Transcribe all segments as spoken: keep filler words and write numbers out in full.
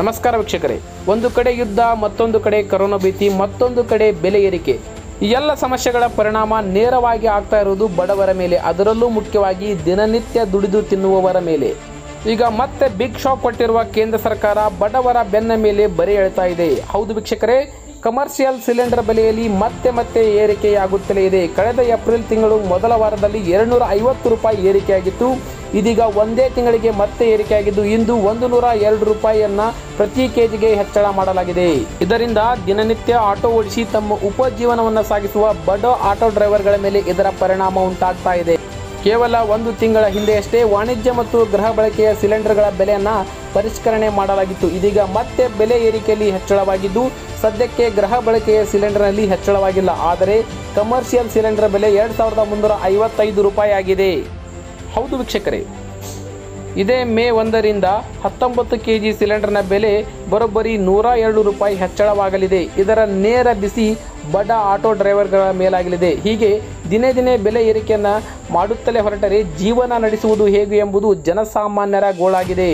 ನಮಸ್ಕಾರ ವೀಕ್ಷಕರೇ, ಒಂದು ಕಡೆ ಯುದ್ಧ, ಮತ್ತೊಂದು ಕಡೆ ಕರೋನಾ ಭೀತಿ, ಮತ್ತೊಂದು ಕಡೆ ಬೆಲೆ ಏರಿಕೆ, ಈ ಎಲ್ಲ ಸಮಸ್ಯೆಗಳ ಪರಿಣಾಮ ನೇರವಾಗಿ ಆಗ್ತಾ ಇರುವುದು ಬಡವರ ಮೇಲೆ, ಅದರಲ್ಲೂ ಮುಖ್ಯವಾಗಿ ದಿನನಿತ್ಯ ದುಡಿದು ತಿನ್ನುವವರ ಮೇಲೆ. ಈಗ ಮತ್ತೆ ಬಿಗ್ ಶಾಕ್ ಕೊಟ್ಟಿರುವ ಕೇಂದ್ರ ಸರ್ಕಾರ ಬಡವರ ಬೆನ್ನ ಮೇಲೆ ಬರೆ ಎಳ್ತಾ ಇದೆ. ಹೌದು ವೀಕ್ಷಕರೇ, ಕಮರ್ಷಿಯಲ್ ಸಿಲಿಂಡರ್ ಬೆಲೆಯಲ್ಲಿ ಮತ್ತೆ ಮತ್ತೆ ಏರಿಕೆಯಾಗುತ್ತಲೇ ಇದೆ. ಕಳೆದ ಏಪ್ರಿಲ್ ತಿಂಗಳು ಮೊದಲ ವಾರದಲ್ಲಿ ಎರಡುನೂರ ಐವತ್ತು ರೂಪಾಯಿ ಏರಿಕೆಯಾಗಿತ್ತು. ಇದೀಗ ಒಂದೇ ತಿಂಗಳಿಗೆ ಮತ್ತೆ ಏರಿಕೆಯಾಗಿದ್ದು, ಇಂದು ಒಂದು ನೂರ ಎರಡು ರೂಪಾಯಿಯನ್ನು ಪ್ರತಿ ಕೆಜಿಗೆ ಹೆಚ್ಚಳ ಮಾಡಲಾಗಿದೆ. ಇದರಿಂದ ದಿನನಿತ್ಯ ಆಟೋ ಓಡಿಸಿ ತಮ್ಮ ಉಪಜೀವನವನ್ನು ಸಾಗಿಸುವ ಬಡ ಆಟೋ ಡ್ರೈವರ್ಗಳ ಮೇಲೆ ಇದರ ಪರಿಣಾಮ ಉಂಟಾಗ್ತಾ ಇದೆ. ಕೇವಲ ಒಂದು ತಿಂಗಳ ಹಿಂದೆಯಷ್ಟೇ ವಾಣಿಜ್ಯ ಮತ್ತು ಗೃಹ ಬಳಕೆಯ ಸಿಲಿಂಡರ್ಗಳ ಬೆಲೆಯನ್ನು ಪರಿಷ್ಕರಣೆ ಮಾಡಲಾಗಿತ್ತು. ಇದೀಗ ಮತ್ತೆ ಬೆಲೆ ಏರಿಕೆಯಲ್ಲಿ ಹೆಚ್ಚಳವಾಗಿದ್ದು, ಸದ್ಯಕ್ಕೆ ಗೃಹ ಬಳಕೆಯ ಸಿಲಿಂಡರ್ನಲ್ಲಿ ಹೆಚ್ಚಳವಾಗಿಲ್ಲ. ಆದರೆ ಕಮರ್ಷಿಯಲ್ ಸಿಲಿಂಡರ್ ಬೆಲೆ ಎರಡು ಸಾವಿರದ ಮುನ್ನೂರ ಐವತ್ತೈದು ರೂಪಾಯಿ ಆಗಿದೆ. ಹೌದು ವೀಕ್ಷಕರೇ, ಇದೇ ಮೇ ಒಂದರಿಂದ ಹತ್ತೊಂಬತ್ತು ಕೆ ಜಿ ಸಿಲಿಂಡರ್ನ ಬೆಲೆ ಬರೋಬ್ಬರಿ ನೂರ ಎರಡು ರೂಪಾಯಿ ಹೆಚ್ಚಳವಾಗಲಿದೆ. ಇದರ ನೇರ ಬಿಸಿ ಬಡ ಆಟೋ ಡ್ರೈವರ್ಗಳ ಮೇಲಾಗಲಿದೆ. ಹೀಗೆ ದಿನೇ ದಿನೇ ಬೆಲೆ ಏರಿಕೆಯನ್ನು ಮಾಡುತ್ತಲೇ ಹೊರಟರೆ ಜೀವನ ನಡೆಸುವುದು ಹೇಗೆ ಎಂಬುದು ಜನಸಾಮಾನ್ಯರ ಗೋಳಾಗಿದೆ.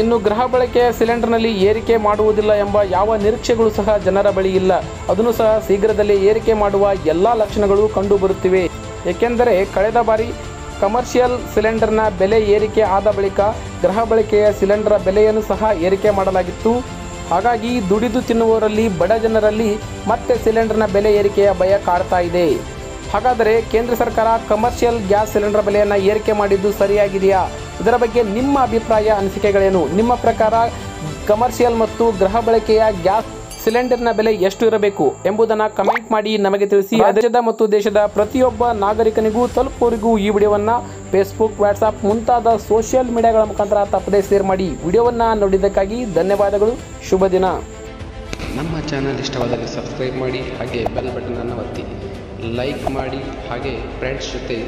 ಇನ್ನು ಗೃಹ ಬಳಕೆಯ ಸಿಲಿಂಡರ್ನಲ್ಲಿ ಏರಿಕೆ ಮಾಡುವುದಿಲ್ಲ ಎಂಬ ಯಾವ ನಿರೀಕ್ಷೆಗಳು ಸಹ ಜನರ ಬಳಿ ಇಲ್ಲ. ಅದನ್ನು ಸಹ ಶೀಘ್ರದಲ್ಲೇ ಏರಿಕೆ ಮಾಡುವ ಎಲ್ಲ ಲಕ್ಷಣಗಳು ಕಂಡುಬರುತ್ತಿವೆ. ಏಕೆಂದರೆ ಕಳೆದ ಬಾರಿ ಕಮರ್ಷಿಯಲ್ ಸಿಲಿಂಡರ್ನ ಬೆಲೆ ಏರಿಕೆ ಆದ ಬಳಿಕ ಗೃಹ ಬಳಕೆಯ ಸಿಲಿಂಡರ್ ಬೆಲೆಯನ್ನು ಸಹ ಏರಿಕೆ ಮಾಡಲಾಗಿತ್ತು. ಹಾಗಾಗಿ ದುಡಿದು ತಿನ್ನುವವರಲ್ಲಿ, ಬಡ ಜನರಲ್ಲಿ ಮತ್ತೆ ಸಿಲಿಂಡರ್ನ ಬೆಲೆ ಏರಿಕೆಯ ಭಯ ಕಾಡ್ತಾ ಇದೆ. ಹಾಗಾದರೆ ಕೇಂದ್ರ ಸರ್ಕಾರ ಕಮರ್ಷಿಯಲ್ ಗ್ಯಾಸ್ ಸಿಲಿಂಡರ್ ಬೆಲೆಯನ್ನು ಏರಿಕೆ ಮಾಡಿದ್ದು ಸರಿಯಾಗಿದೆಯಾ? ಇದರ ಬಗ್ಗೆ ನಿಮ್ಮ ಅಭಿಪ್ರಾಯ, ಅನಿಸಿಕೆಗಳೇನು? ನಿಮ್ಮ ಪ್ರಕಾರ ಕಮರ್ಷಿಯಲ್ ಮತ್ತು ಗೃಹ ಬಳಕೆಯ ಗ್ಯಾಸ್ ಸಿಲಿಂಡರ್ನ ಬೆಲೆ ಎಷ್ಟು ಇರಬೇಕು ಎಂಬುದನ್ನು ಕಮೆಂಟ್ ಮಾಡಿ ನಮಗೆ ತಿಳಿಸಿ. ರಾಜ್ಯದ ಮತ್ತು ದೇಶದ ಪ್ರತಿಯೊಬ್ಬ ನಾಗರಿಕನಿಗೂ ತಲುಪುವವರಿಗೂ ಈ ವಿಡಿಯೋವನ್ನು ಫೇಸ್ಬುಕ್, ವಾಟ್ಸಪ್ ಮುಂತಾದ ಸೋಷಿಯಲ್ ಮೀಡಿಯಾಗಳ ಮುಖಾಂತರ ತಪ್ಪದೇ ಶೇರ್ ಮಾಡಿ. ವಿಡಿಯೋವನ್ನು ನೋಡಿದ್ದಕ್ಕಾಗಿ ಧನ್ಯವಾದಗಳು. ಶುಭ ದಿನ. ನಮ್ಮ ಚಾನಲ್ ಇಷ್ಟವಾದಲ್ಲಿ ಸಬ್ಸ್ಕ್ರೈಬ್ ಮಾಡಿ, ಹಾಗೆ ಬೆಲ್ ಬಟನನ್ನು ಒತ್ತಿ, ಲೈಕ್ ಮಾಡಿ, ಹಾಗೆ ಫ್ರೆಂಡ್ಸ್ ಜೊತೆ